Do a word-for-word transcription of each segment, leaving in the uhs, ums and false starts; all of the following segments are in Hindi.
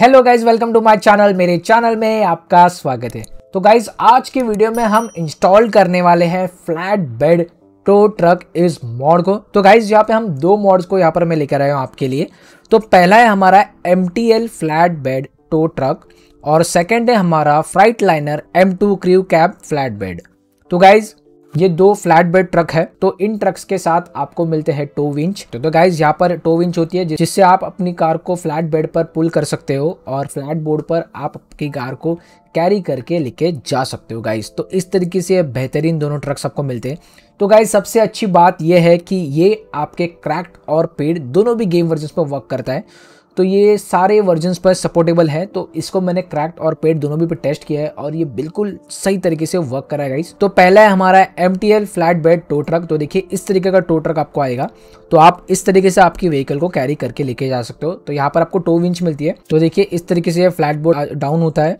Hello guys, welcome to my channel. मेरे चैनल में आपका स्वागत है। तो गाइज, आज की वीडियो में हम इंस्टॉल करने वाले हैं फ्लैट बेड टो ट्रक इस मॉड को। तो गाइज, यहाँ पे हम दो मॉड्स को यहाँ पर मैं लेकर आया हूँ आपके लिए। तो पहला है हमारा M T L flat bed tow truck और सेकेंड है हमारा Freightliner M two crew cab flat bed. तो गाइज, ये दो फ्लैट बेड ट्रक है। तो इन ट्रक्स के साथ आपको मिलते हैं टो विंच। तो, तो गाइज, यहाँ पर टो विंच होती है जिससे आप अपनी कार को फ्लैट बेड पर पुल कर सकते हो और फ्लैट बोर्ड पर आप अपनी कार को कैरी करके लेके जा सकते हो गाइज। तो इस तरीके से बेहतरीन दोनों ट्रक्स आपको मिलते हैं। तो गाइज, सबसे अच्छी बात यह है कि ये आपके क्रैक्ड और पेड दोनों भी गेम वर्जन पर वर्क करता है। तो ये सारे वर्जन्स पर सपोर्टेबल है। तो इसको मैंने क्रैक्ड और पेड दोनों भी पर टेस्ट किया है और ये बिल्कुल सही तरीके से वर्क कर रहा है गाइस। तो पहला है हमारा M T L flat bed tow truck. तो देखिए, इस तरीके का टो ट्रक आपको आएगा। तो आप इस तरीके से आपकी व्हीकल को कैरी करके लेके जा सकते हो। तो यहाँ पर आपको टो विंच मिलती है। तो देखिए, इस तरीके से फ्लैट बोर्ड डाउन होता है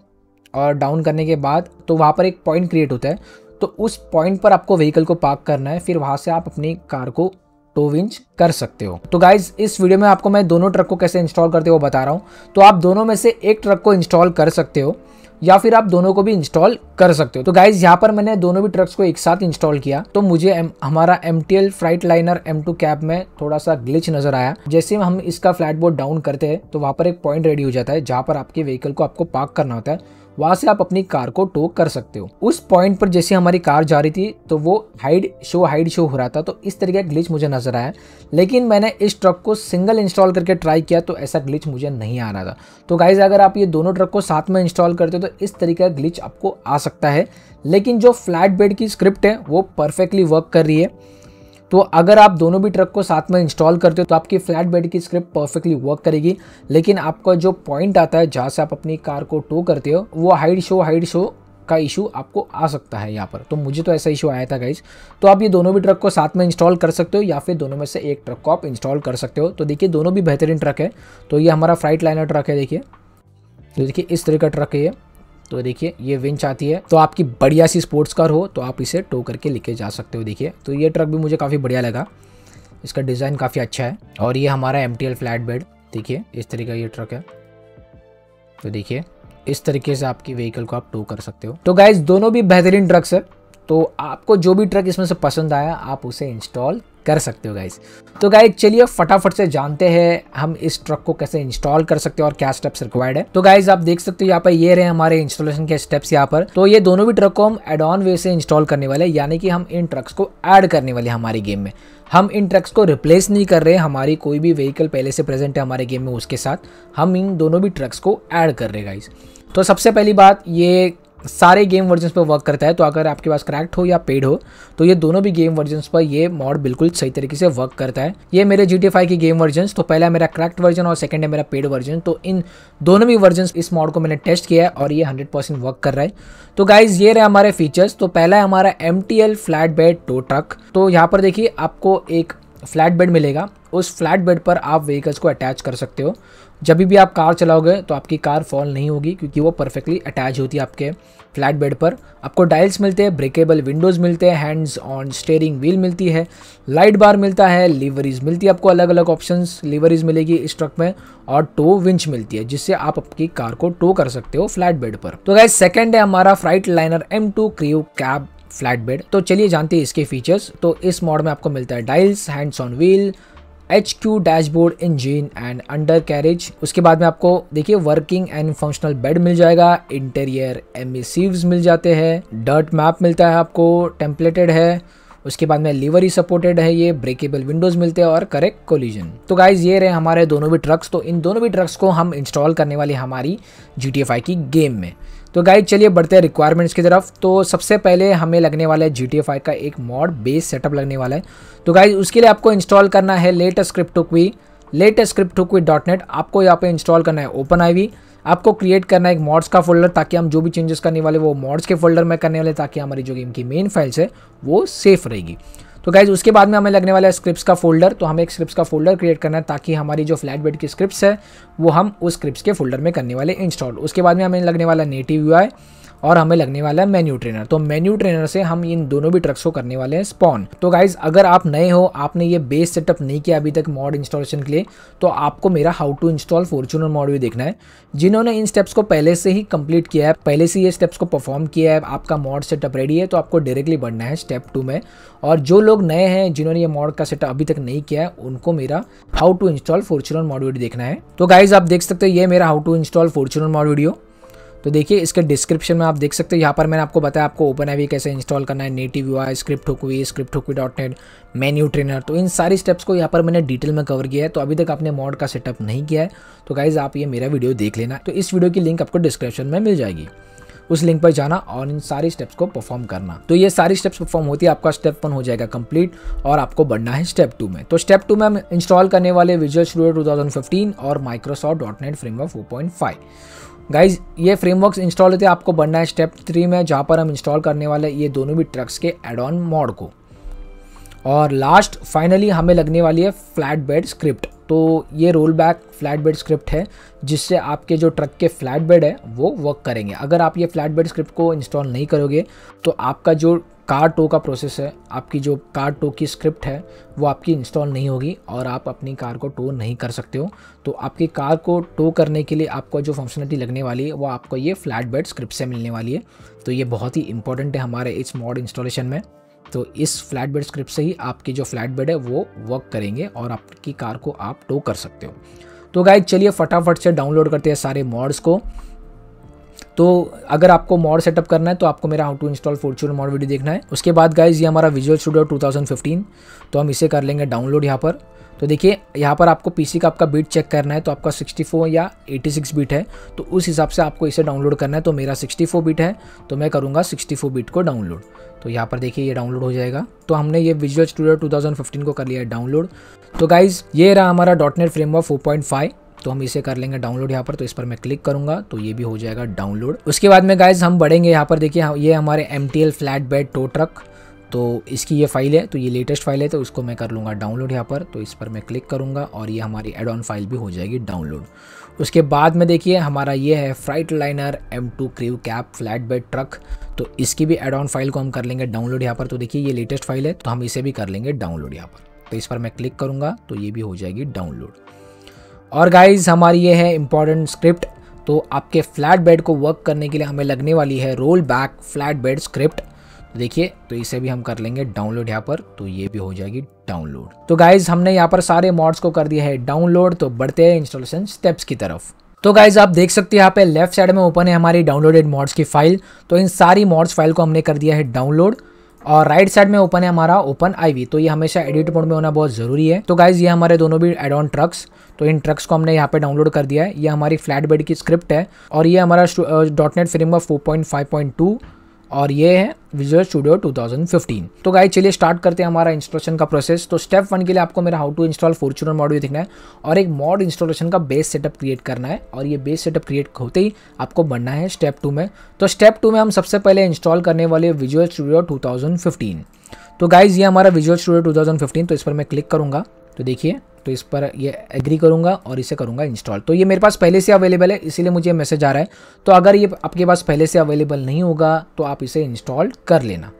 और डाउन करने के बाद तो वहाँ पर एक पॉइंट क्रिएट होता है। तो उस पॉइंट पर आपको व्हीकल को पार्क करना है, फिर वहाँ से आप अपनी कार को टो विंच कर सकते हो। तो गाइज, इस वीडियो में आपको मैं दोनों ट्रक को कैसे इंस्टॉल करते हो बता रहा हूँ। तो आप दोनों में से एक ट्रक को इंस्टॉल कर सकते हो या फिर आप दोनों को भी इंस्टॉल कर सकते हो। तो गाइज, यहाँ पर मैंने दोनों भी ट्रक्स को एक साथ इंस्टॉल किया। तो मुझे एम, हमारा M T L Freightliner M two cab में थोड़ा सा ग्लिच नजर आया। जैसे हम इसका फ्लैट बोर्ड डाउन करते हैं तो वहाँ पर एक पॉइंट रेडी हो जाता है जहाँ पर आपके व्हीकल को आपको पार्क करना होता है। वहाँ से आप अपनी कार को टो कर सकते हो। उस पॉइंट पर जैसे हमारी कार जा रही थी तो वो हाइड शो हाइड शो हो रहा था। तो इस तरीके का ग्लिच मुझे नजर आया। लेकिन मैंने इस ट्रक को सिंगल इंस्टॉल करके ट्राई किया तो ऐसा ग्लिच मुझे नहीं आ रहा था। तो गाइज, अगर आप ये दोनों ट्रक को साथ में इंस्टॉल करते हो तो इस तरीके का ग्लिच आपको आ सकता है। लेकिन जो फ्लैट बेड की स्क्रिप्ट है वो परफेक्टली वर्क कर रही है। तो अगर आप दोनों भी ट्रक को साथ में इंस्टॉल करते हो तो आपकी फ्लैट बेड की स्क्रिप्ट परफेक्टली वर्क करेगी। लेकिन आपका जो पॉइंट आता है जहाँ से आप अपनी कार को टो करते हो वो हाइड शो हाइड शो का इशू आपको आ सकता है यहाँ पर। तो मुझे तो ऐसा इशू आया था गाइज। तो आप ये दोनों भी ट्रक को साथ में इंस्टॉल कर सकते हो या फिर दोनों में से एक ट्रक को आप इंस्टॉल कर सकते हो। तो देखिए, दोनों भी बेहतरीन ट्रक है। तो ये हमारा फ्राइट लाइनर ट्रक है। देखिए, तो देखिए इस तरह का ट्रक है ये। तो देखिए, ये विंच आती है। तो आपकी बढ़िया सी स्पोर्ट्स कार हो तो आप इसे टो करके लेके जा सकते हो। देखिए, तो ये ट्रक भी मुझे काफ़ी बढ़िया लगा। इसका डिज़ाइन काफ़ी अच्छा है। और ये हमारा M T L flat bed, देखिए इस तरह का ये ट्रक है। तो देखिए, इस तरीके से आपकी व्हीकल को आप टो कर सकते हो। तो गाइज, दोनों भी बेहतरीन ट्रक्स है। तो आपको जो भी ट्रक इसमें से पसंद आया आप उसे इंस्टॉल कर सकते हो गाइज। तो गाइज, चलिए फटाफट से जानते हैं हम इस ट्रक को कैसे इंस्टॉल कर सकते हैं और क्या स्टेप्स रिक्वायर्ड है। तो गाइज, आप देख सकते हो यहाँ पर ये रहे हमारे इंस्टॉलेशन के स्टेप्स यहाँ पर। तो ये दोनों भी ट्रक को हम एड ऑन वे से इंस्टॉल करने वाले, यानी कि हम इन ट्रक्स को ऐड करने वाले हमारे गेम में। हम इन ट्रक्स को रिप्लेस नहीं कर रहे। हमारी कोई भी व्हीकल पहले से प्रेजेंट है हमारे गेम में, उसके साथ हम इन दोनों भी ट्रक्स को ऐड कर रहे गाइज। तो सबसे पहली बात, ये सारे गेम वर्जन्स पर वर्क करता है। तो अगर आपके पास क्रैक्ड हो या पेड हो तो ये दोनों भी गेम वर्जन्स पर ये मॉड बिल्कुल सही तरीके से वर्क करता है। ये मेरे जी टी ए फाइव की गेम वर्जन्स। तो पहला मेरा क्रैक्ड वर्जन और सेकंड है मेरा पेड वर्जन। तो इन दोनों भी वर्जन्स इस मॉड को मैंने टेस्ट किया है और ये हंड्रेड परसेंट वर्क कर रहा है। तो गाइज, ये रहे हमारे फीचर्स। तो पहला है हमारा M T L flat bed tow truck. तो यहाँ पर देखिए, आपको एक फ्लैट बेड मिलेगा। उस फ्लैट बेड पर आप व्हीकल्स को अटैच कर सकते हो। जब भी आप कार चलाओगे तो आपकी कार फॉल नहीं होगी क्योंकि वो परफेक्टली अटैच होती है आपके फ्लैट बेड पर। आपको डायल्स मिलते हैं, ब्रेकेबल विंडोज़ मिलते हैं, हैंड्स ऑन स्टीयरिंग व्हील मिलती है, लाइट बार मिलता है, लीवरीज मिलती है। आपको अलग अलग ऑप्शंस लीवरीज मिलेगी इस ट्रक में और टो विंच मिलती है जिससे आप आपकी कार को टो कर सकते हो फ्लैट बेड पर। तो गाइस, सेकेंड है हमारा Freightliner M two crew cab flat bed. तो चलिए जानते हैं इसके फीचर्स। तो इस मॉड में आपको मिलता है dials, hands on wheel, H Q dashboard, engine and undercarriage. उसके बाद में आपको देखिए वर्किंग एंड फंक्शनल बेड मिल जाएगा, इंटीरियर एमिसिव्स मिल जाते हैं, डर्ट मैप मिलता है आपको, टेम्पलेटेड है। उसके बाद में लीवरी सपोर्टेड है ये, ब्रेकेबल विंडोज़ मिलते हैं और करेक्ट कोलिजन। तो गाइज, ये रहे हमारे दोनों भी ट्रक्स। तो इन दोनों भी ट्रक्स को हम इंस्टॉल करने वाले हमारी जी टी ए फाइव की गेम में। तो गाइज, चलिए बढ़ते हैं रिक्वायरमेंट्स की तरफ। तो सबसे पहले हमें लगने वाला है जी टी ए फाइव का एक मॉड बेस सेटअप लगने वाला है। तो गाइज, उसके लिए आपको इंस्टॉल करना है latest script hook V, latest script hook V dot net. आपको यहाँ पे इंस्टॉल करना है ओपन आई वी। आपको क्रिएट करना है एक मॉड्स का फोल्डर ताकि हम जो भी चेंजेस करने वाले वो मॉड्स के फोल्डर में करने वाले, ताकि हमारी जो गेम की मेन फाइल्स है वो सेफ रहेगी। तो गाइज उसके बाद में हमें लगने वाला है स्क्रिप्ट्स का फोल्डर। तो हमें एक स्क्रिप्ट्स का फोल्डर क्रिएट करना है ताकि हमारी जो फ्लैटबेड की स्क्रिप्ट्स है वो हम उस स्क्रिप्ट्स के फोल्डर में करने वाले इंस्टॉल। उसके बाद में हमें लगने वाला नेटिव यूआई और हमें लगने वाला है मेन्यू ट्रेनर। तो मेन्यू ट्रेनर से हम इन दोनों भी ट्रक्स को करने वाले हैं स्पॉन। तो गाइज अगर आप नए हो, आपने ये बेस सेटअप नहीं किया अभी तक मॉड इंस्टॉलेशन के लिए, तो आपको मेरा how to install Fortuner mod भी देखना है। जिन्होंने इन स्टेप्स को पहले से ही कंप्लीट किया है, पहले से ये स्टेप्स को परफॉर्म किया है, आपका मॉड सेटअप रेडी है, तो आपको डायरेक्टली बढ़ना है स्टेप टू में। और जो लोग नए हैं, जिन्होंने ये मॉड का सेटअप अभी तक नहीं किया है, उनको मेरा how to install Fortuner mod video देखना है। तो गाइज आप देख सकते हो ये मेरा how to install Fortuner mod video. तो देखिए इसके डिस्क्रिप्शन में आप देख सकते हो, यहाँ पर मैंने आपको बताया आपको ओपनआईवी कैसे इंस्टॉल करना है, native UI, script hook V, script hook V dot net, menu trainer. तो इन सारी स्टेप्स को यहाँ पर मैंने डिटेल में कवर किया है। तो अभी तक आपने मॉड का सेटअप नहीं किया है तो गाइज आप ये मेरा वीडियो देख लेना। तो इस वीडियो की लिंक आपको डिस्क्रिप्शन में मिल जाएगी, उस लिंक पर जाना और इन सारी स्टेप्स को परफॉर्म करना। तो ये सारी स्टेप्स परफॉर्म होती है, आपका स्टेप वन हो जाएगा कंप्लीट और आपको बढ़ना है स्टेप टू में। तो स्टेप टू में हम इंस्टॉल करने वाले Visual Studio two thousand fifteen और Microsoft dot net framework four point five. Guys ये फ्रेमवर्क्स इंस्टॉल होते हैं, आपको बढ़ना है स्टेप थ्री में, जहाँ पर हम इंस्टॉल करने वाले ये दोनों भी ट्रक्स के एड ऑन मॉड को। और लास्ट फाइनली हमें लगने वाली है फ्लैट बेड स्क्रिप्ट। तो ये roll back flat bed script है जिससे आपके जो ट्रक के फ्लैट बेड है वो वर्क करेंगे। अगर आप ये फ्लैट बेड स्क्रिप्ट को इंस्टॉल नहीं करोगे तो आपका जो कार टो का प्रोसेस है, आपकी जो कार टो की स्क्रिप्ट है वो आपकी इंस्टॉल नहीं होगी और आप अपनी कार को टो नहीं कर सकते हो। तो आपकी कार को टो करने के लिए आपको जो फंक्शनलिटी लगने वाली है वो आपको ये फ्लैट बेड स्क्रिप्ट से मिलने वाली है। तो ये बहुत ही इंपॉर्टेंट है हमारे इस मॉड इंस्टॉलेशन में। तो इस फ्लैट बेड स्क्रिप्ट से ही आपकी जो फ्लैट बेड है वो वर्क करेंगे और आपकी कार को आप टो कर सकते हो। तो गाइज चलिए फटाफट से डाउनलोड करते हैं सारे मॉड्स को। तो अगर आपको मॉड सेटअप करना है तो आपको मेरा how to install Fortuner mod video देखना है। उसके बाद गाइज ये हमारा Visual Studio two thousand fifteen, तो हम इसे कर लेंगे डाउनलोड यहाँ पर। तो देखिए यहाँ पर आपको पीसी का आपका बीट चेक करना है, तो आपका सिक्सटी फोर या एटी सिक्स बीट है, तो उस हिसाब से आपको इसे डाउनलोड करना है। तो मेरा सिक्सटी फोर बीट है तो मैं करूँगा सिक्सटी फोर बीट को डाउनलोड। तो यहाँ पर देखिए ये डाउनलोड हो जाएगा। तो हमने ये Visual Studio two thousand fifteen को कर लिया है डाउनलोड। तो गाइज़ ये रहा हमारा dot net framework four point five, तो हम इसे कर लेंगे डाउनलोड यहाँ पर। तो इस पर मैं क्लिक करूँगा तो ये भी हो जाएगा डाउनलोड। उसके बाद में गाइज हम बढ़ेंगे यहाँ पर, देखिए ये हमारे M T L flatbed tow truck, तो इसकी ये फाइल है, तो ये लेटेस्ट फाइल है, तो उसको मैं कर लूँगा डाउनलोड यहाँ पर। तो इस पर मैं क्लिक करूँगा और ये हमारी एड ऑन फाइल भी हो जाएगी डाउनलोड। उसके बाद में देखिए हमारा ये है Freightliner M two crew cab flatbed truck, तो इसकी भी एड ऑन फाइल को हम कर लेंगे डाउनलोड यहाँ पर। तो देखिए ये लेटेस्ट फाइल है तो हम इसे भी कर लेंगे डाउनलोड यहाँ पर। तो इस पर मैं क्लिक करूँगा तो ये भी हो जाएगी डाउनलोड। और गाइज हमारी ये है इम्पॉर्टेंट स्क्रिप्ट, तो आपके फ्लैट बेड को वर्क करने के लिए हमें लगने वाली है roll back flat bed script. देखिए तो इसे भी हम कर लेंगे डाउनलोड यहाँ पर, तो ये भी हो जाएगी डाउनलोड। तो गाइज हमने यहाँ पर सारे मॉड्स को कर दिया है डाउनलोड। तो बढ़ते हैं इंस्टॉलेशन स्टेप्स की तरफ। तो गाइज आप देख सकते हैं यहाँ पे लेफ्ट साइड में ओपन है हमारी डाउनलोडेड मॉड्स की फाइल। तो इन सारी मॉड्स फाइल को हमने कर दिया है डाउनलोड। और राइट साइड में ओपन है हमारा ओपन आईवी, तो ये हमेशा एडिट मोड में होना बहुत ज़रूरी है। तो गाइज ये हमारे दोनों भी एड ऑन ट्रक्स, तो इन ट्रक्स को हमने यहाँ पे डाउनलोड कर दिया है। ये हमारी फ्लैट बेड की स्क्रिप्ट है और ये हमारा dot net framework four point five point two और ये है Visual Studio two thousand fifteen. तो गाइज चलिए स्टार्ट करते हैं हमारा इंस्टॉलेशन का प्रोसेस। तो स्टेप वन के लिए आपको मेरा how to install Fortuner mod भी देखना है और एक मॉड इंस्टॉलेशन का बेस सेटअप क्रिएट करना है। और ये बेस सेटअप क्रिएट होते ही आपको बढ़ना है स्टेप टू में। तो स्टेप टू में हम सबसे पहले इंस्टॉल करने वाले Visual Studio two thousand fifteen. तो गाइज ये हमारा Visual Studio two thousand fifteen, तो इस पर मैं क्लिक करूँगा तो देखिए, तो इस पर ये एग्री करूँगा और इसे करूँगा इंस्टॉल। तो ये मेरे पास पहले से अवेलेबल है इसीलिए मुझे मैसेज आ रहा है। तो अगर ये आपके पास पहले से अवेलेबल नहीं होगा तो आप इसे इंस्टॉल कर लेना।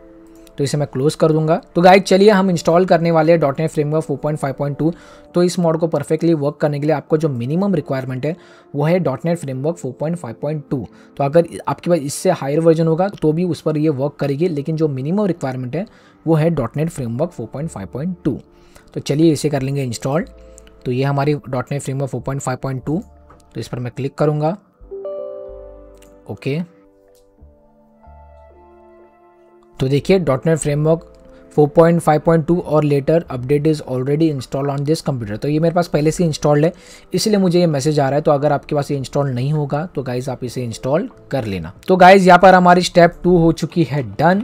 तो इसे मैं क्लोज कर दूंगा। तो गाइज चलिए हम इंस्टॉल करने वाले हैं dot net framework four point five point two. तो इस मॉड को परफेक्टली वर्क करने के लिए आपको जो मिनिमम रिक्वायरमेंट है वो है dot net framework four point five point two. तो अगर आपके पास इससे हायर वर्जन होगा तो भी उस पर यह वर्क करेगी, लेकिन जो मिनिमम रिक्वायरमेंट है वो है dot net framework four point five point two. तो चलिए इसे कर लेंगे इंस्टॉल। तो ये हमारी dot net framework four point five point two, तो इस पर मैं क्लिक करूँगा। ओके, तो देखिए dot net framework four point five point two और later update is already install on this computer. तो ये मेरे पास पहले से इंस्टॉल्ड है इसलिए मुझे ये मैसेज आ रहा है। तो अगर आपके पास ये इंस्टॉल नहीं होगा तो गाइज़ आप इसे इंस्टॉल कर लेना। तो गाइज़ यहाँ पर हमारी स्टेप टू हो चुकी है डन।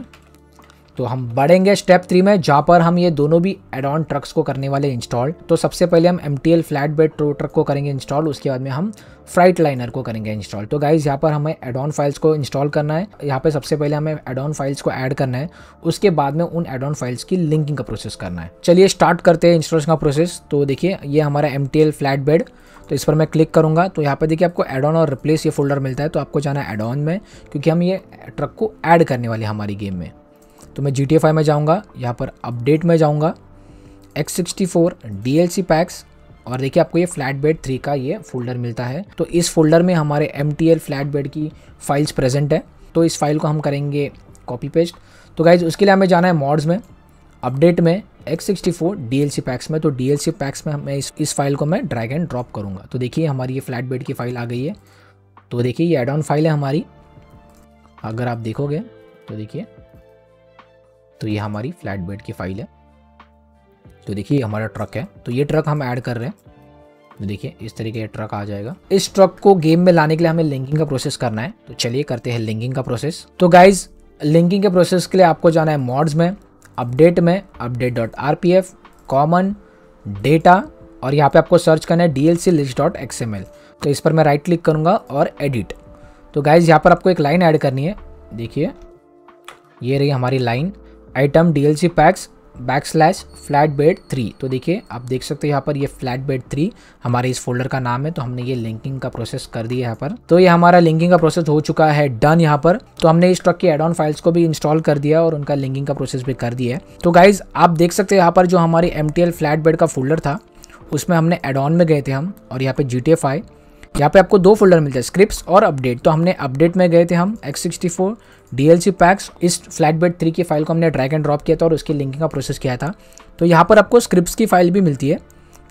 तो हम बढ़ेंगे स्टेप थ्री में, जहाँ पर हम ये दोनों भी एड ऑन ट्रक्स को करने वाले इंस्टॉल। तो सबसे पहले हम M T L flatbed tow truck को करेंगे इंस्टॉल, उसके बाद में हम फ्राइटलाइनर को करेंगे इंस्टॉल। तो गाइज यहाँ पर हमें एड ऑन फाइल्स को इंस्टॉल करना है, यहाँ पे सबसे पहले हमें एड ऑन फाइल्स को ऐड करना है, उसके बाद में उन एड ऑन फाइल्स की लिंकिंग का प्रोसेस करना है। चलिए स्टार्ट करते हैं इंस्टॉलेशन का प्रोसेस। तो देखिए ये हमारा एम टी एल फ्लैटबेड, तो इस पर मैं क्लिक करूँगा तो यहाँ पे देखिए आपको एड ऑन और रिप्लेस ये फोल्डर मिलता है। तो आपको जाना है एड ऑन में, क्योंकि हम ये ट्रक को ऐड करने वाले हैं हमारी गेम में। तो मैं जी टी ए फाइव में जाऊँगा, यहाँ पर अपडेट में जाऊँगा, X sixty four, D L C packs, और देखिए आपको ये फ्लैटबेड थ्री का ये फोल्डर मिलता है। तो इस फोल्डर में हमारे एम टी एल फ्लैटबेड की फाइल्स प्रेजेंट है। तो इस फाइल को हम करेंगे कॉपी पेस्ट। तो गाइज उसके लिए हमें जाना है मॉड्स में, अपडेट में, X sixty four, D L C packs में। तो डी एल सी पैक्स में मैं इस, इस फाइल को मैं ड्रैग एंड ड्रॉप करूँगा। तो देखिए हमारी ये फ्लैटबेड की फाइल आ गई है। तो देखिए ये एड ऑन फाइल है हमारी, अगर आप देखोगे तो देखिए, तो ये हमारी फ्लैटबेड की फाइल है। तो देखिए हमारा ट्रक है, तो ये ट्रक हम ऐड कर रहे हैं। तो देखिए इस तरीके का ट्रक आ जाएगा। इस ट्रक को गेम में लाने के लिए हमें लिंकिंग का प्रोसेस करना है। तो चलिए करते हैं लिंकिंग का प्रोसेस। तो गाइज लिंकिंग के प्रोसेस के लिए आपको जाना है मॉड्स में, अपडेट में, update dot R P F, common, data, और यहाँ पे आपको सर्च करना है D L C list dot X M L. तो इस पर मैं राइट क्लिक करूँगा और एडिट। तो गाइज यहाँ पर आपको एक लाइन ऐड करनी है। देखिए ये रही हमारी line, item D L C packs backslash flatbed three. तो देखिए आप देख सकते हो यहाँ पर ये फ्लैटबेड थ्री हमारे इस फोल्डर का नाम है। तो हमने ये लिंकिंग का प्रोसेस कर दिया यहाँ पर। तो ये हमारा लिंकिंग का प्रोसेस हो चुका है डन यहाँ पर। तो हमने इस ट्रक की एड ऑन फाइल्स को भी इंस्टॉल कर दिया और उनका लिंकिंग का प्रोसेस भी कर दिया है। तो गाइज आप देख सकते हो यहाँ पर जो हमारी एम टी एल फ्लैटबेड का फोल्डर था, उसमें हमने एड ऑन में गए थे हम, और यहाँ पे जी टी ए फाइव। यहाँ पे आपको दो फोल्डर मिलते हैं, स्क्रिप्ट्स और अपडेट। तो हमने अपडेट में गए थे हम, X sixty four, D L C packs, इस फ्लैटबेड थ्री की फाइल को हमने ड्रैग एंड ड्रॉप किया था और उसकी लिंकिंग का प्रोसेस किया था। तो यहाँ पर आपको स्क्रिप्ट्स की फाइल भी मिलती है।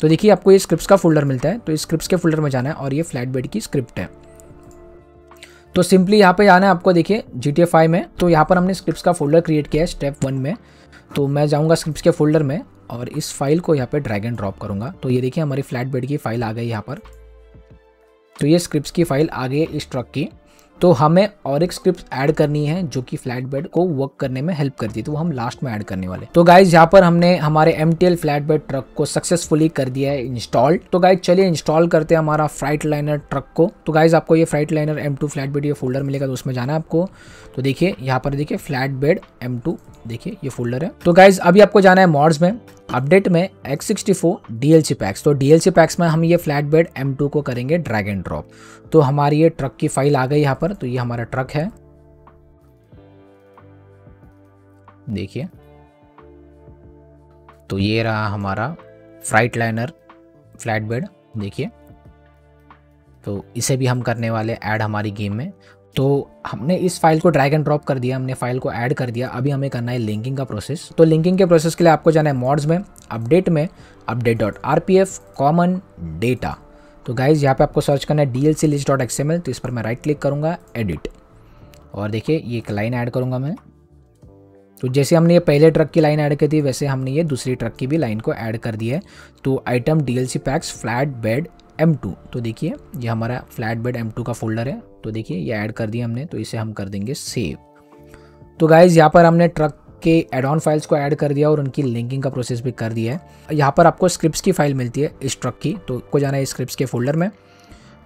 तो देखिए आपको ये स्क्रिप्ट्स का फोल्डर मिलता है। तो इस स्क्रिप्ट्स के फोल्डर में जाना है और ये फ्लैटबेड की स्क्रिप्ट है। तो सिंपली यहाँ पे जाना है आपको, देखिए जी टी ए फाइव में। तो यहाँ पर हमने स्क्रिप्ट्स का फोल्डर क्रिएट किया है स्टेप वन में। तो मैं जाऊँगा स्क्रिप्ट्स के फोल्डर में और इस फाइल को यहाँ पर ड्रैग एंड ड्रॉप करूँगा। तो ये देखिए हमारी फ्लैटबेड की फाइल आ गई यहाँ पर। तो ये स्क्रिप्ट्स की फाइल आ गई इस ट्रक की। तो हमें और एक स्क्रिप्ट ऐड करनी है जो कि फ्लैटबेड को वर्क करने में हेल्प करती है। तो वो हम लास्ट में ऐड करने वाले। तो गाइज यहाँ पर हमने हमारे M T L flatbed truck को सक्सेसफुली कर दिया है इंस्टॉल। तो गाइज चलिए इंस्टॉल करते हैं हमारा फ्राइटलाइनर ट्रक को। तो गाइज आपको ये फ्राइटलाइनर एम टू फ्लैटबेड ये फोल्डर मिलेगा, तो उसमें जाना है आपको। तो देखिए यहाँ पर देखिए फ्लैटबेड एम टू, देखिए ये फोल्डर है। तो गाइज अभी आपको जाना है मॉड्स में, अपडेट में, X sixty four, D L C packs. तो डी एल सी पैक्स में हम ये फ्लैटबेड एम टू को करेंगे ड्रैग एंड ड्रॉप। तो हमारी ये ट्रक की फाइल आ गई यहाँ पर। तो ये हमारा ट्रक है, देखिए। तो ये रहा हमारा फ्राइटलाइनर फ्लैटबेड, देखिए। तो इसे भी हम करने वाले ऐड हमारी गेम में। तो हमने इस फाइल को ड्रैग एंड ड्रॉप कर दिया, हमने फाइल को ऐड कर दिया। अभी हमें करना है लिंकिंग का प्रोसेस। तो लिंकिंग के प्रोसेस के लिए आपको जाना है मॉड्स में, अपडेट में, update dot R P F, common, data. तो गाइज यहाँ पे आपको सर्च करना है D L C list dot X M L. तो इस पर मैं राइट क्लिक करूँगा, एडिट, और देखिए ये एक लाइन ऐड करूँगा मैं। तो जैसे हमने ये पहले ट्रक की लाइन ऐड की थी, वैसे हमने ये दूसरी ट्रक की भी लाइन को ऐड कर दी है। तो item D L C packs flatbed M two. तो देखिए ये हमारा फ्लैटबेड एम टू का फोल्डर है। तो देखिए ये ऐड कर दिया हमने। तो इसे हम कर देंगे सेव। तो गाइज यहाँ पर हमने ट्रक के एड ऑन फाइल्स को ऐड कर दिया और उनकी लिंकिंग का प्रोसेस भी कर दिया है। यहाँ पर आपको स्क्रिप्ट्स की फाइल मिलती है इस ट्रक की। तो आपको जाना है स्क्रिप्ट्स के फोल्डर में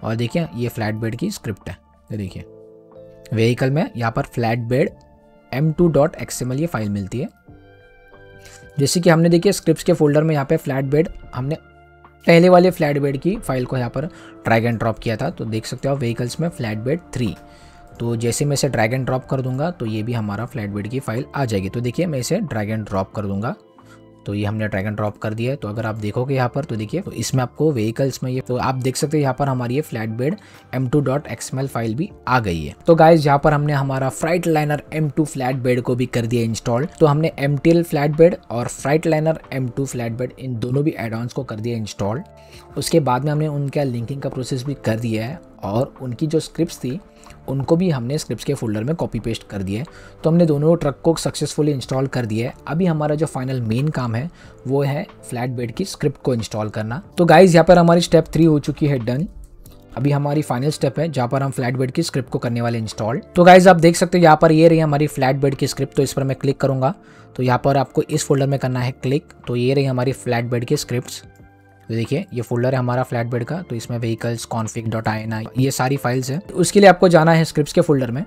और देखिए ये फ्लैटबेड की स्क्रिप्ट है। तो देखिए व्हीकल में यहाँ पर flatbed M two dot X M L ये फाइल मिलती है। जैसे कि हमने देखिए स्क्रिप्ट्स के फोल्डर में यहाँ पे फ्लैटबेड, हमने पहले वाले फ्लैटबेड की फाइल को यहाँ पर ड्रैग एंड ड्रॉप किया था। तो देख सकते हो व्हीकल्स में फ्लैटबेड थ्री। तो जैसे मैं इसे ड्रैग एंड ड्रॉप कर दूंगा तो ये भी हमारा फ्लैटबेड की फाइल आ जाएगी। तो देखिए मैं इसे ड्रैग एंड ड्रॉप कर दूंगा। तो ये हमने ड्रैग एंड ड्रॉप कर दिया है। तो अगर आप देखोगे यहाँ पर तो देखिए, तो इसमें आपको व्हीकल्स में ये, तो आप देख सकते हो यहाँ पर हमारी ये flatbed M two dot X M L file भी आ गई है। तो गाइज यहाँ पर हमने हमारा फ्राइटलाइनर एम टू फ्लैटबेड को भी कर दिया इंस्टॉल। तो हमने एम टी एल फ्लैटबेड और फ्राइटलाइनर एम टू फ्लैटबेड इन दोनों भी एड ऑन्स को कर दिया इंस्टॉल। उसके बाद में हमने उनका लिंकिंग का प्रोसेस भी कर दिया है और उनकी जो स्क्रिप्ट्स थी उनको भी हमने स्क्रिप्ट्स के फोल्डर में कॉपी पेस्ट कर दिया है। तो हमने दोनों ट्रक को सक्सेसफुली इंस्टॉल कर दिया है। अभी हमारा जो फाइनल मेन काम है वो है फ्लैटबेड की स्क्रिप्ट को इंस्टॉल करना। तो गाइज यहाँ पर हमारी स्टेप थ्री हो चुकी है डन। अभी हमारी फाइनल स्टेप है जहाँ पर हम फ्लैटबेड की स्क्रिप्ट को करने वाले इंस्टॉल। तो गाइज आप देख सकते हो यहाँ पर ये रही हमारी फ्लैटबेड की स्क्रिप्ट। तो इस पर मैं क्लिक करूँगा तो यहाँ पर आपको इस फोल्डर में करना है क्लिक। तो ये रही हमारी फ्लैटबेड की स्क्रिप्ट्स। तो देखिए ये फोल्डर है हमारा फ्लैटबेड का। तो इसमें व्हीकल्स कॉन्फिग डॉट आई ये सारी फाइल्स है। तो उसके लिए आपको जाना है स्क्रिप्ट्स के फोल्डर में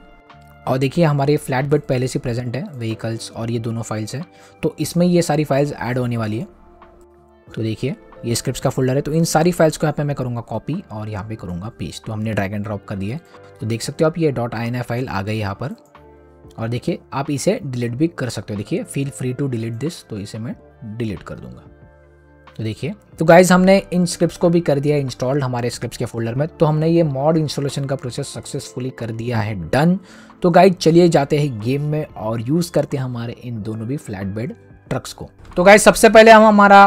और देखिए हमारे फ्लैटबेड पहले से प्रेजेंट है, व्हीकल्स और ये दोनों फाइल्स है। तो इसमें ये सारी फाइल्स ऐड होने वाली है। तो देखिए ये स्क्रिप्ट्स का फोल्डर है। तो इन सारी फाइल्स को यहाँ पे मैं करूँगा कॉपी और यहाँ पे करूँगा पेस्ट। तो हमने ड्रैग एंड ड्रॉप कर दिया। तो देख सकते हो आप ये dot I N I file आ गई यहाँ पर। और देखिए आप इसे डिलीट भी कर सकते हो। देखिए feel free to delete this. तो इसे मैं डिलीट कर दूँगा। तो देखिए तो गाइज हमने इन स्क्रिप्ट्स को भी कर दिया इंस्टॉल्ड हमारे स्क्रिप्ट्स के फोल्डर में। तो हमने ये मॉड इंस्टॉलेशन का प्रोसेस सक्सेसफुली कर दिया है, डन। तो गाइज चलिए जाते हैं गेम में और यूज़ करते हैं हमारे इन दोनों भी फ्लैटबेड ट्रक्स को। तो गाइज सबसे पहले हम हमारा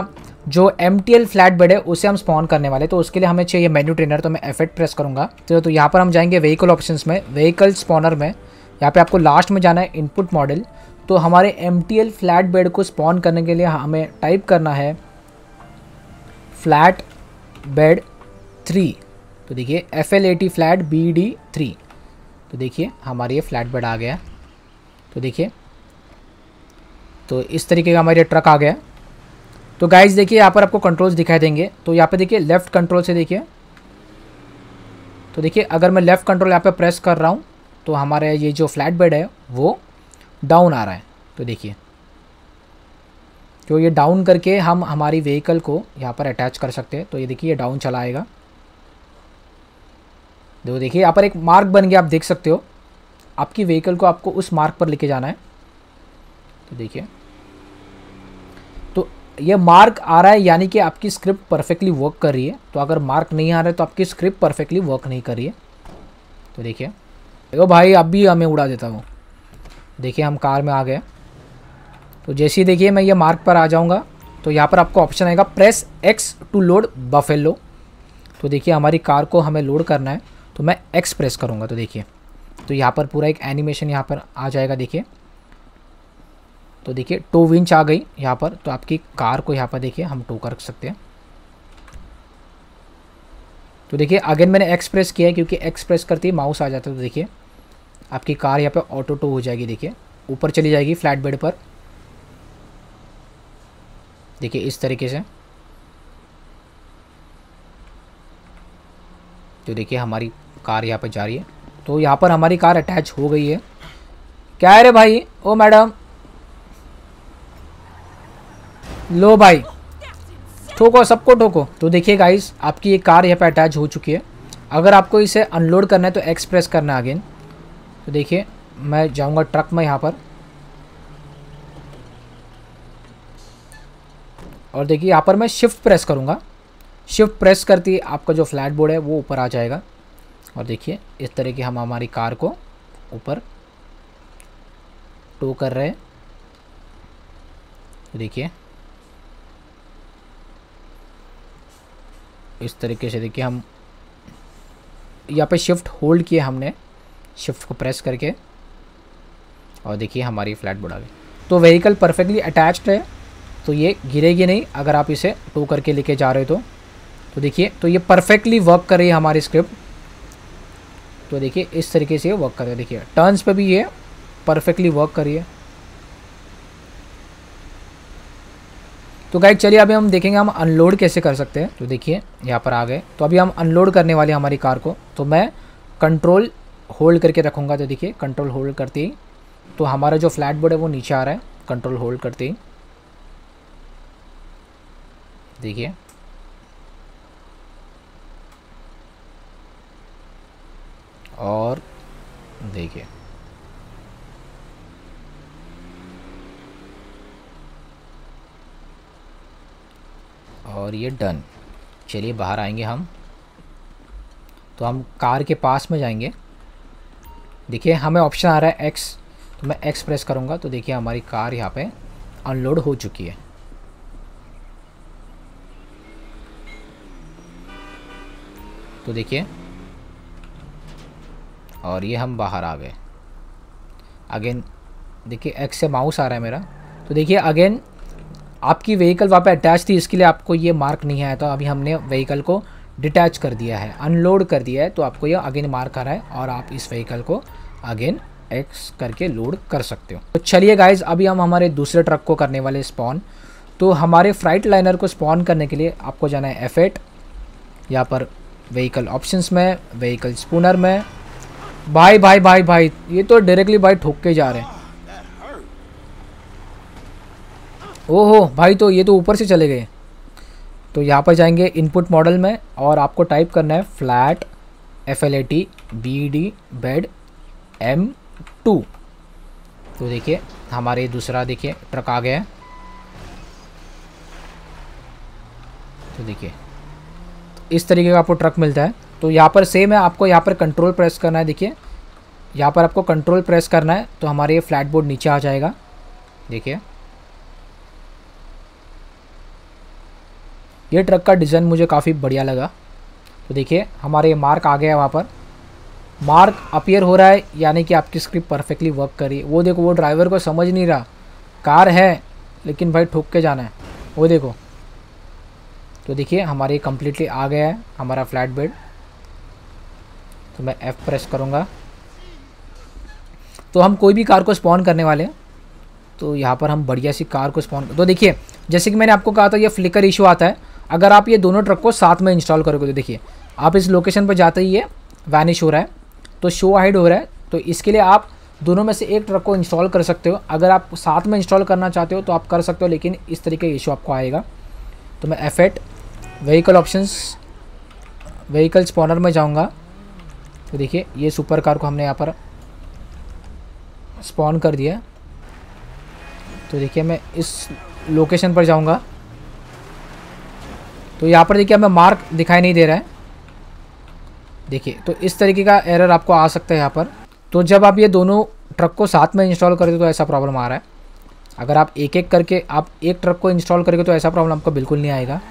जो एम टी एल फ्लैटबेड है उसे हम स्पॉन करने वाले। तो उसके लिए हमें चाहिए मेन्यू ट्रेनर। तो मैं एफ आठ प्रेस करूँगा। तो, तो यहाँ पर हम जाएंगे व्हीकल ऑप्शंस में, व्हीकल स्पॉनर में। यहाँ पे आपको लास्ट में जाना है इनपुट मॉडल। तो हमारे एम टी एल फ्लैटबेड को स्पॉन करने के लिए हमें टाइप करना है फ्लैट बेड थ्री। तो देखिए F L A T flat B D three. तो देखिए हमारे ये फ्लैट बेड आ गया। तो देखिए तो इस तरीके का हमारे ट्रक आ गया। तो गाइज देखिए यहाँ पर आपको कंट्रोल्स दिखाई देंगे। तो यहाँ पे देखिए लेफ़्ट कंट्रोल से देखिए। तो देखिए अगर मैं लेफ़्ट कंट्रोल यहाँ पे प्रेस कर रहा हूँ तो हमारे ये जो फ्लैट बेड है वो डाउन आ रहा है। तो देखिए तो ये डाउन करके हम हमारी व्हीकल को यहाँ पर अटैच कर सकते हैं। तो ये देखिए ये डाउन चला आएगा। तो देखिए यहाँ पर एक मार्क बन गया, आप देख सकते हो। आपकी व्हीकल को आपको उस मार्क पर लेके जाना है। तो देखिए ये मार्क आ रहा है यानी कि आपकी स्क्रिप्ट परफेक्टली वर्क कर रही है। तो अगर मार्क नहीं आ रहा है तो आपकी स्क्रिप्ट परफेक्टली वर्क नहीं कर रही है। तो देखिए ओ भाई अब भी हमें उड़ा देता हूँ। देखिए हम कार में आ गए। तो जैसे ही देखिए मैं ये मार्क पर आ जाऊँगा तो यहाँ पर आपको ऑप्शन आएगा press X to load Buffalo. तो देखिए हमारी कार को हमें लोड करना है। तो मैं एक्स प्रेस करूँगा। तो देखिए तो यहाँ पर पूरा एक एनिमेशन यहाँ पर आ जाएगा। देखिए तो देखिए टो विंच आ गई यहाँ पर। तो आपकी कार को यहाँ पर देखिए हम टो कर सकते हैं। तो देखिए अगेन मैंने एक्स प्रेस किया है क्योंकि एक्स प्रेस करते ही माउस आ जाता है। तो देखिए आपकी कार यहाँ पर ऑटो टो हो जाएगी। देखिए ऊपर चली जाएगी फ्लैट बेड पर। देखिए इस तरीके से। तो देखिए हमारी कार यहाँ पर जा रही है। तो यहाँ पर हमारी कार अटैच हो गई है। क्या है रे भाई, ओ मैडम, लो भाई ठोको, सबको ठोको। तो देखिए गाइस आपकी ये कार यहाँ पे अटैच हो चुकी है। अगर आपको इसे अनलोड करना है तो एक्स प्रेस करना है अगेन। तो देखिए मैं जाऊँगा ट्रक में यहाँ पर और देखिए यहाँ पर मैं शिफ्ट प्रेस करूँगा। शिफ्ट प्रेस करते ही आपका जो फ्लैट बोर्ड है वो ऊपर आ जाएगा। और देखिए इस तरह की हम हमारी कार को ऊपर टो कर रहे हैं। तो देखिए इस तरीके से। देखिए हम यहाँ पे शिफ्ट होल्ड किए, हमने शिफ्ट को प्रेस करके, और देखिए हमारी फ्लैट बोर्ड आ गई। तो व्हीकल परफेक्टली अटैच्ड है। तो ये गिरेगी नहीं अगर आप इसे टो करके लेके जा रहे हो तो। तो देखिए तो ये परफेक्टली वर्क कर रही है हमारी स्क्रिप्ट। तो देखिए इस तरीके से वर्क कर रही है। देखिए टर्न्स पे भी ये परफेक्टली वर्क कर रही है। तो गाइज चलिए अभी हम देखेंगे हम अनलोड कैसे कर सकते हैं। तो देखिए यहाँ पर आ गए। तो अभी हम अनलोड करने वाले हमारी कार को। तो मैं कंट्रोल होल्ड करके रखूँगा। तो देखिए कंट्रोल होल्ड करते ही तो हमारा जो फ्लैट बोर्ड है वो नीचे आ रहा है। कंट्रोल होल्ड करते ही देखिए और देखिए और ये डन। चलिए बाहर आएंगे हम। तो हम कार के पास में जाएंगे। देखिए हमें ऑप्शन आ रहा है एक्स। तो मैं एक्स प्रेस करूँगा। तो देखिए हमारी कार यहाँ पे अनलोड हो चुकी है। तो देखिए और ये हम बाहर आ गए। अगेन देखिए एक्स से माउस आ रहा है मेरा। तो देखिए अगेन आपकी व्हीकल वहाँ पे अटैच थी, इसके लिए आपको ये मार्क नहीं आया था। अभी हमने व्हीकल को डिटैच कर दिया है, अनलोड कर दिया है, तो आपको यह अगेन मार्क आ रहा है और आप इस व्हीकल को अगेन एक्स करके लोड कर सकते हो। तो चलिए गाइज, अभी हम हमारे दूसरे ट्रक को करने वाले स्पॉन। तो हमारे फ्राइट लाइनर को स्पॉन करने के लिए आपको जाना है एफ एट, यहाँ पर व्हीकल ऑप्शंस में, व्हीकल स्पूनर में। भाई भाई भाई भाई ये तो डायरेक्टली भाई ठोक के जा रहे हैं। ओहो भाई, तो ये तो ऊपर से चले गए। तो यहाँ पर जाएंगे इनपुट मॉडल में और आपको टाइप करना है flat F L A T B D bed M two. तो देखिए हमारे दूसरा देखिए ट्रक आ गया है। तो देखिए इस तरीके का आपको ट्रक मिलता है। तो यहाँ पर सेम है, आपको यहाँ पर कंट्रोल प्रेस करना है। देखिए यहाँ पर आपको कंट्रोल प्रेस करना है तो हमारे ये फ्लैट बोर्ड नीचे आ जाएगा। देखिए ये ट्रक का डिज़ाइन मुझे काफ़ी बढ़िया लगा। तो देखिए हमारे मार्क आ गया है, वहाँ पर मार्क अपीयर हो रहा है, यानी कि आपकी स्क्रिप्ट परफेक्टली वर्क कर रही है। वो देखो, वो ड्राइवर को समझ नहीं रहा, कार है लेकिन भाई ठोक के जाना है, वो देखो। तो देखिए हमारे कम्प्लीटली आ गया है हमारा फ्लैट बेड। तो मैं एफ़ प्रेस करूँगा। तो हम कोई भी कार को स्पॉन करने वाले हैं। तो यहाँ पर हम बढ़िया सी कार को स्पॉन, तो देखिए जैसे कि मैंने आपको कहा था ये फ्लिकर इशू आता है अगर आप ये दोनों ट्रक को साथ में इंस्टॉल करोगे। तो देखिए आप इस लोकेशन पर जाते ही ये वैनिश हो रहा है, तो शो हाइड हो रहा है। तो इसके लिए आप दोनों में से एक ट्रक को इंस्टॉल कर सकते हो। अगर आप साथ में इंस्टॉल करना चाहते हो तो आप कर सकते हो, लेकिन इस तरीके का इशू आपको आएगा। तो मैं F eight vehicle options vehicle spawner में जाऊँगा। तो देखिए ये सुपर कार को हमने यहाँ पर स्पॉन कर दिया। तो देखिए मैं इस लोकेशन पर जाऊँगा। तो यहाँ पर देखिए हमें मार्क दिखाई नहीं दे रहा है। देखिए तो इस तरीके का एरर आपको आ सकता है यहाँ पर। तो जब आप ये दोनों ट्रक को साथ में इंस्टॉल करते हो तो ऐसा प्रॉब्लम आ रहा है। अगर आप एक एक करके आप एक ट्रक को इंस्टॉल करेंगे तो ऐसा प्रॉब्लम आपको बिल्कुल नहीं आएगा।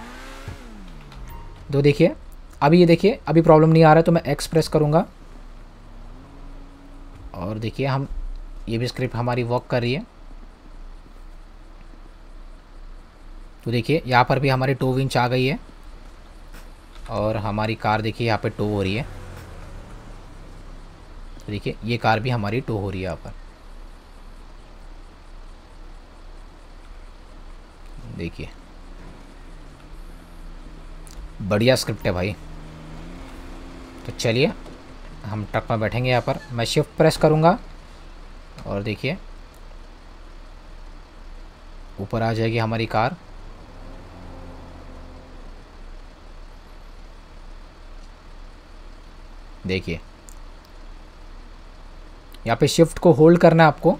तो देखिए अभी ये देखिए अभी प्रॉब्लम नहीं आ रहा है। तो मैं एक्स प्रेस करूँगा और देखिए हम ये भी स्क्रिप्ट हमारी वर्क कर रही है। तो देखिए यहाँ पर भी हमारी टो विंच आ गई है और हमारी कार देखिए यहाँ पे टो हो रही है। तो देखिए ये कार भी हमारी टो हो रही है यहाँ पर। देखिए बढ़िया स्क्रिप्ट है भाई। तो चलिए हम ट्रक में बैठेंगे। यहाँ पर मैं शिफ्ट प्रेस करूँगा और देखिए ऊपर आ जाएगी हमारी कार। देखिए यहाँ पे शिफ्ट को होल्ड करना है आपको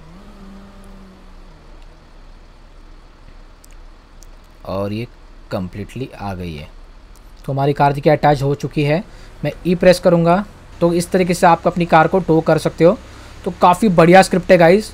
और ये कंप्लीटली आ गई है। तो हमारी कार देखिए अटैच हो चुकी है। मैं ई प्रेस करूँगा। तो इस तरीके से आप अपनी कार को टो कर सकते हो। तो काफ़ी बढ़िया स्क्रिप्ट है गाइज।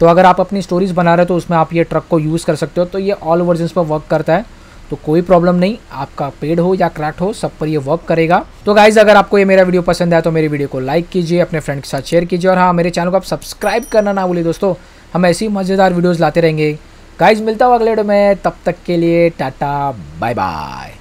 तो अगर आप अपनी स्टोरीज बना रहे हो तो उसमें आप ये ट्रक को यूज़ कर सकते हो। तो ये ऑल वर्जन्स पर वर्क करता है, तो कोई प्रॉब्लम नहीं। आपका पेड हो या क्रैक्ड हो, सब पर ये वर्क करेगा। तो गाइज अगर आपको ये मेरा वीडियो पसंद आया तो मेरे वीडियो को लाइक कीजिए, अपने फ्रेंड के साथ शेयर कीजिए और हाँ, मेरे चैनल को आप सब्सक्राइब करना ना भूलिए दोस्तों। हम ऐसी मज़ेदार वीडियोज़ लाते रहेंगे गाइज। मिलता हूँ अगले वीडियो में, तब तक के लिए टाटा बाय बाय।